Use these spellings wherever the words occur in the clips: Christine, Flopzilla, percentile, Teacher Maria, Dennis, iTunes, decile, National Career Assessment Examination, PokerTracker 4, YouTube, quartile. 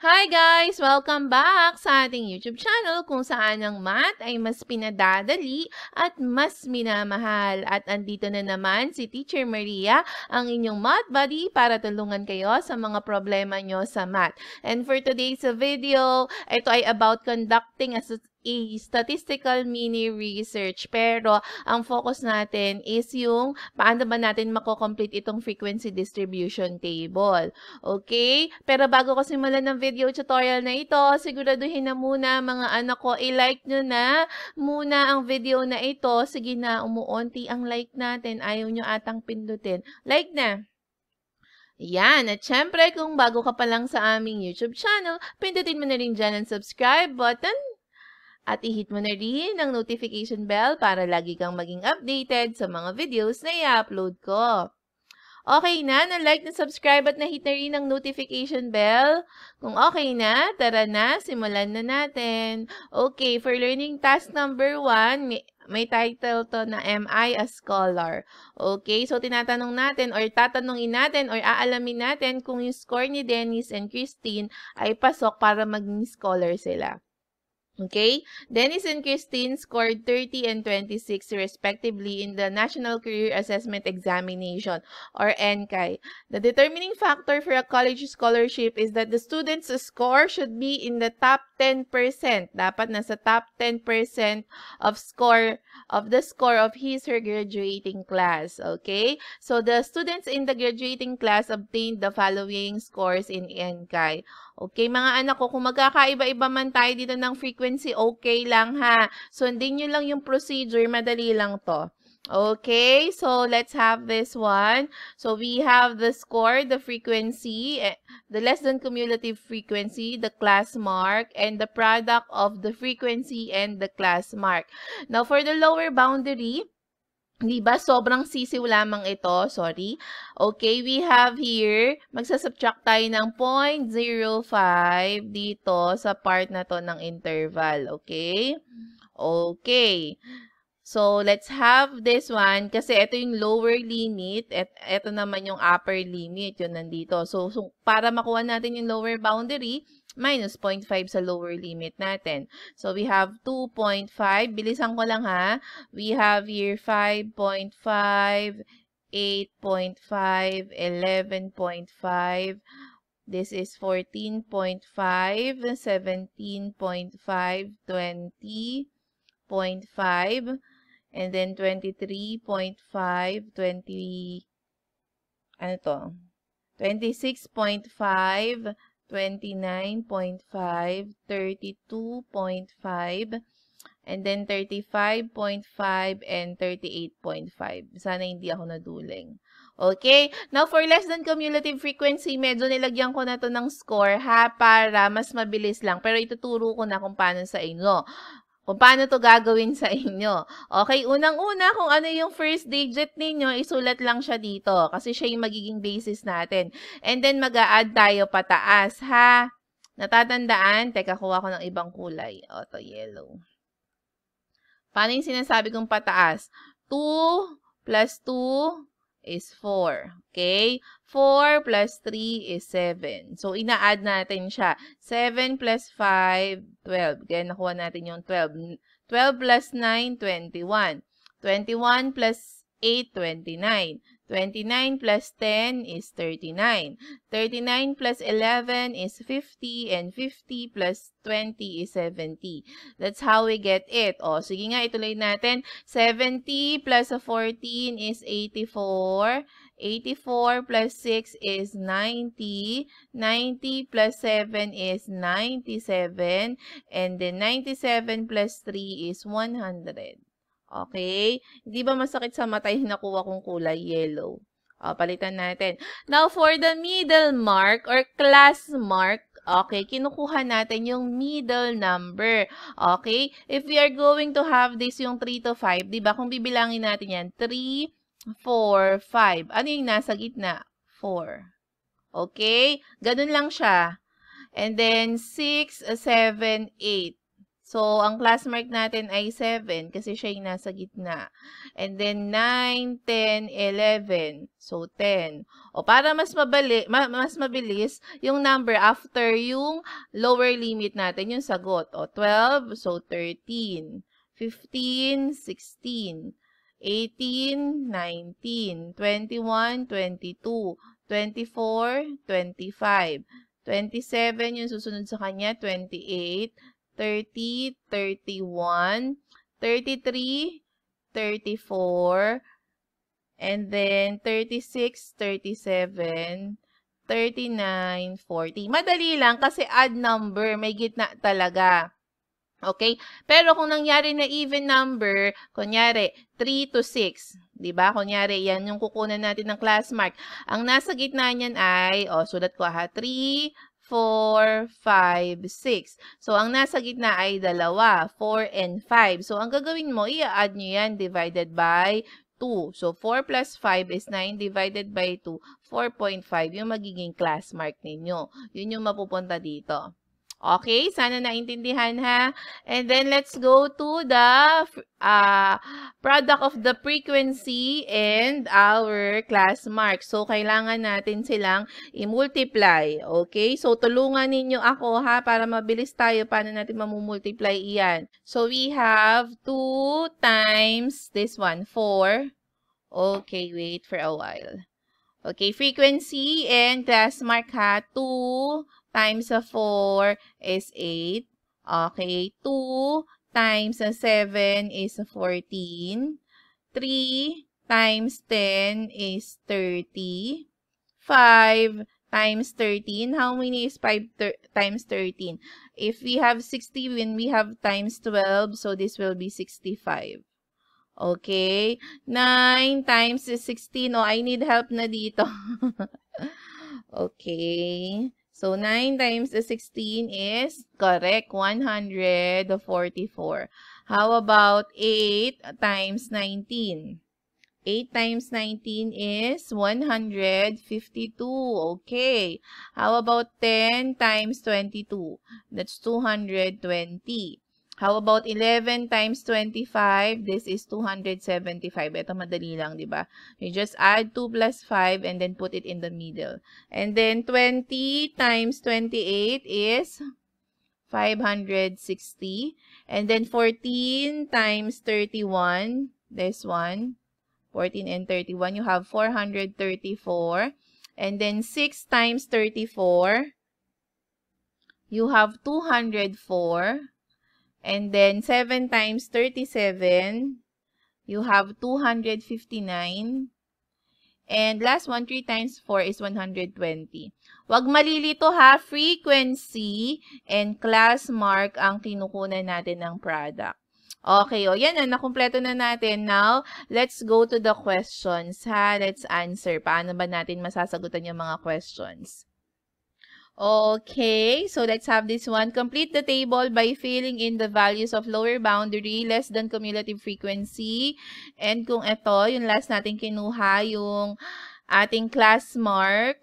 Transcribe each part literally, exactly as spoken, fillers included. Hi guys! Welcome back sa ating YouTube channel kung saan ang math ay mas pinadadali at mas minamahal. At andito na naman si Teacher Maria, ang inyong math buddy, para tulungan kayo sa mga problema nyo sa math. And for today's video, ito ay about conducting a a statistical mini-research. Pero, ang focus natin is yung paano ba natin mako-complete itong frequency distribution table. Okay? Pero bago ko simulan ng video tutorial na ito, siguraduhin na muna mga anak ko, i-like nyo na muna ang video na ito. Sige na, umuunti ang like natin. Ayaw nyo atang pindutin. Like na! Yan, at syempre, kung bago ka pa lang sa aming YouTube channel, pindutin mo na rin dyan ang subscribe button. At i-hit mo na rin ang notification bell para lagi kang maging updated sa mga videos na i-upload ko. Okay na, na-like, na-subscribe at na-hit na rin ang notification bell? Kung okay na, tara na, simulan na natin. Okay, for learning task number one, may, may title to na Am I a Scholar? Okay, so tinatanong natin or tatanungin natin or aalamin natin kung yung score ni Dennis and Christine ay pasok para maging scholar sila. Okay? Dennis and Christine scored thirty and twenty-six respectively in the National Career Assessment Examination or N C A E. The determining factor for a college scholarship is that the student's score should be in the top ten percent. Dapat nasa top ten percent of score of the score of his or her graduating class. Okay? So the students in the graduating class obtained the following scores in N C A E. Okay, mga anak ko, kung magkakaiba-iba man tayo dito ng frequency, okay lang ha. Sundin nyo lang yung procedure, madali lang to. Okay, so let's have this one. So we have the score, the frequency, the less than cumulative frequency, the class mark, and the product of the frequency and the class mark. Now for the lower boundary, diba, sobrang sisiw lamang ito. Sorry. Okay, we have here, magsasubtract tayo ng zero point zero five dito sa part na to ng interval. Okay? Okay. So, let's have this one. Kasi ito yung lower limit. Et, ito naman yung upper limit. Yun nandito. So, so, para makuha natin yung lower boundary, minus zero point five sa lower limit natin. So, we have two point five. Bilisan ko lang ha. We have here five point five, eight point five, eleven point five. This is fourteen point five, seventeen point five, twenty point five, and then twenty-three point five, twenty... Ano to? twenty-six point five, twenty-nine point five, thirty-two point five, and then thirty-five point five, and thirty-eight point five. Sana hindi ako naduling. Okay? Now, for less than cumulative frequency, medyo nilagyan ko na to ng score, ha? Para mas mabilis lang. Pero ituturo ko na kung paano sa inyo. Kung paano to gagawin sa inyo. Okay, unang-una, kung ano yung first digit ninyo, isulat lang siya dito. Kasi siya yung magiging basis natin. And then, mag-a-add tayo pataas, ha? Natatandaan? Teka, kuha ko ng ibang kulay. O, to yellow. Paano yung sinasabi kong pataas? two plus two is four. Okay? four plus three is seven. So, ina-add natin siya. seven plus five, twelve. Kaya nakuha natin yung twelve. twelve plus nine, twenty-one. twenty-one plus eight, twenty-nine. twenty-nine plus ten is thirty-nine. thirty-nine plus eleven is fifty. And fifty plus twenty is seventy. That's how we get it. O, sige nga, ituloy natin. seventy plus fourteen is eighty-four. eighty-four plus six is ninety. ninety plus seven is ninety-seven. And then ninety-seven plus three is one hundred. Okay? Di ba masakit sa mata yung nakuha kong kulay yellow? O, palitan natin. Now, for the middle mark or class mark, okay, kinukuha natin yung middle number. Okay? If we are going to have this yung three to five, di ba? Kung bibilangin natin yan, three, four, five. Ano yung nasa gitna? four. Okay? Ganun lang siya. And then, six, seven, eight. So, ang class mark natin ay seven kasi siya yung nasa gitna. And then, nine, ten, eleven. So, ten. O, para mas, mabali, ma, mas mabilis, yung number after yung lower limit natin, yung sagot. O, twelve. So, thirteen. fifteen, sixteen. eighteen, nineteen. twenty-one, twenty-two. twenty-four, twenty-five. twenty-seven, yung susunod sa kanya, twenty-eight, thirty, thirty-one, thirty-three, thirty-four, and then thirty-six, thirty-seven, thirty-nine, forty. Madali lang kasi odd number, may gitna talaga. Okay? Pero kung nangyari na even number, kunyari, three to six, diba? Kunyari, yan yung kukunan natin ng class mark. Ang nasa gitna niyan ay, o, oh, sulat ko ha, three, four, five, six. So, ang nasa gitna ay dalawa, four and five. So, ang gagawin mo, i-add nyo yan divided by two. So, four plus five is nine divided by two, four point five yung magiging class mark ninyo. Yun yung mapupunta dito. Okay, sana naintindihan ha. And then let's go to the uh, product of the frequency and our class mark. So, kailangan natin silang i-multiply. Okay, so tulungan ninyo ako ha para mabilis tayo paano natin mamumultiply iyan. So, we have two times this one, four. Okay, wait for a while. Okay, frequency and class mark ha, two times a four is eight. Okay. two times a seven is fourteen. three times ten is thirty. five times thirteen. How many is five times thirteen? If we have sixty, when we have times twelve, so this will be sixty-five. Okay. nine times is sixteen. Oh, I need help na dito. Okay. So, nine times the sixteen is, correct, one hundred forty-four. How about eight times nineteen? eight times nineteen is one hundred fifty-two. Okay. How about ten times twenty-two? That's two hundred twenty. How about eleven times twenty-five? This is two hundred seventy-five. Ito madali lang, di ba? You just add two plus five and then put it in the middle. And then twenty times twenty-eight is five hundred sixty. And then fourteen times thirty-one, this one, fourteen and thirty-one, you have four hundred thirty-four. And then six times thirty-four, you have two hundred four. And then, seven times thirty-seven, you have two hundred fifty-nine. And last one, three times four is one hundred twenty. Huwag malilito ha, frequency and class mark ang kinukunan natin ng product. Okay, o yan na, nakumpleto na natin. Now, let's go to the questions ha. Let's answer. Paano ba natin masasagutan yung mga questions? Okay, so let's have this one. Complete the table by filling in the values of lower boundary, less than cumulative frequency. And kung ito, yung last natin kinuha, yung ating class mark.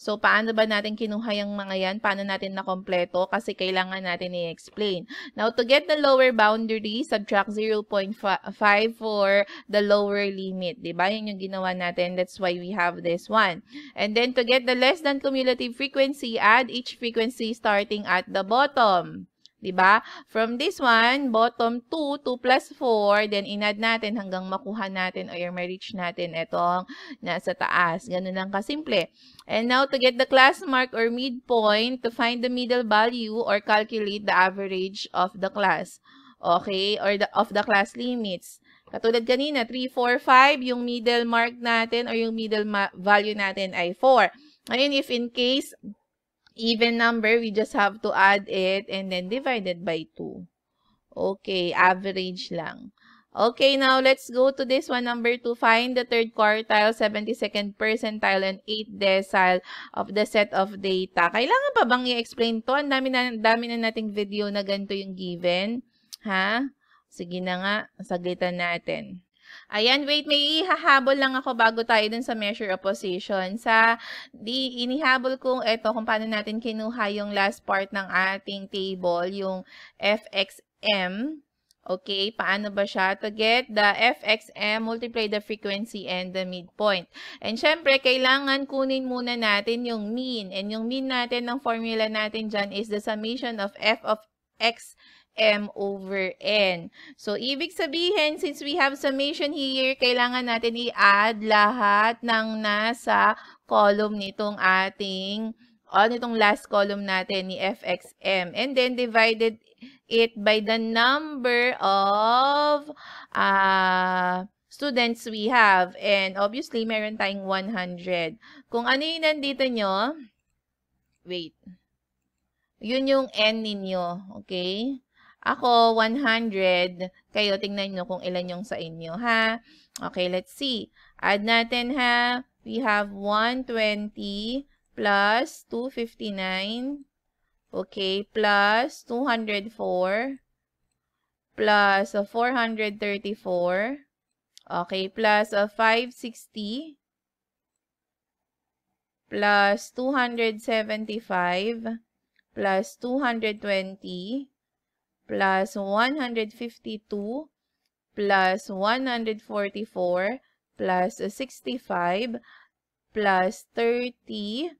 So, paano ba natin kinuha yung mga yan? Paano natin nakompleto? Kasi kailangan natin i-explain. Now, to get the lower boundary, subtract zero point five for the lower limit. Diba? Yun yung ginawa natin. That's why we have this one. And then, to get the less than cumulative frequency, add each frequency starting at the bottom. Diba? From this one, bottom two, two plus four, then inad natin hanggang makuha natin or ma-reach natin itong nasa taas. Ganun lang kasimple. And now, to get the class mark or midpoint, to find the middle value or calculate the average of the class. Okay? Or the, of the class limits. Katulad kanina, three, four, five, yung middle mark natin or yung middle value natin ay four. Ngayon, if in case even number, we just have to add it and then divided by two. Okay, average lang. Okay, now let's go to this one. Number two, find the third quartile, seventy-second percentile, and eighth decile of the set of data. Kailangan pa bang i-explain to? Ang dami na, dami na nating video na ganito yung given. Ha? Sige na nga, saglitan natin. Ayan, wait, may ihahabol lang ako bago tayo dun sa measure of position. Sa, di, inihabol kong ito kung paano natin kinuha yung last part ng ating table, yung fx M. Okay, paano ba siya? To get the F X M, multiply the frequency and the midpoint. And syempre, kailangan kunin muna natin yung mean. And yung mean natin, ng formula natin dyan is the summation of F of X M over N. So, ibig sabihin, since we have summation here, kailangan natin i-add lahat ng nasa column nitong ating, o nitong last column natin ni F X M. And then, divided it by the number of uh, students we have. And obviously, meron tayong one hundred. Kung ano yung nandito nyo, wait, yun yung N ninyo, okay? Ako, one hundred. Kayo, tingnan nyo kung ilan yung sa inyo, ha? Okay, let's see. Add natin, ha? We have one hundred twenty plus two hundred fifty-nine. Okay, plus two hundred four, plus four hundred thirty-four, okay, plus five hundred sixty, plus two hundred seventy-five, plus two hundred twenty, plus one hundred fifty-two, plus one hundred forty-four, plus sixty-five, plus thirty,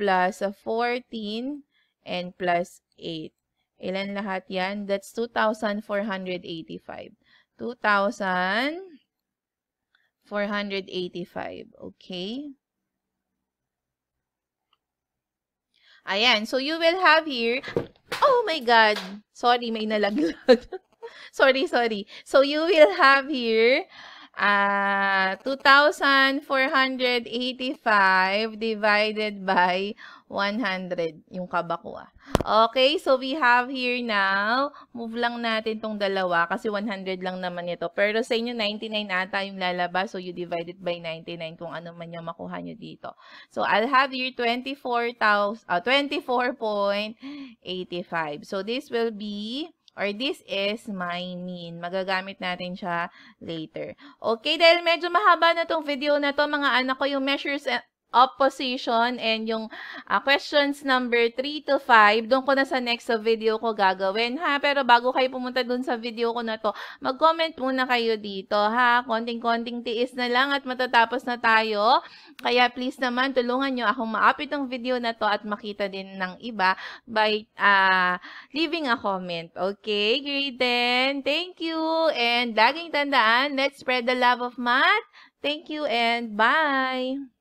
plus fourteen, and plus eight. Ilan lahat yan? That's two thousand four hundred eighty-five. two thousand four hundred eighty-five. Okay? Ayan. So, you will have here... Oh my God! Sorry, may nalaglag. sorry, sorry. So, you will have here... Uh, two thousand four hundred eighty-five divided by one hundred, yung kabakwa. Okay, so we have here now, move lang natin tong dalawa kasi one hundred lang naman ito. Pero sa inyo, ninety-nine ata yung lalabas, so you divide it by ninety-nine kung ano man yung makuha nyo dito. So I'll have here twenty-four point eight five. So this will be... Or this is my mean. Magagamit natin siya later. Okay, dahil medyo mahaba na tong video na to, mga anak ko, yung measures of position and yung uh, questions number three to five, doon ko na sa next video ko gagawin, ha? Pero bago kayo pumunta doon sa video ko na to, mag-comment muna kayo dito, ha? Konting-konting tiis na lang at matatapos na tayo. Kaya please naman, tulungan nyo akong ma-upload ang video na to at makita din ng iba by uh, leaving a comment. Okay, great then. Thank you and laging tandaan, let's spread the love of math. Thank you and bye!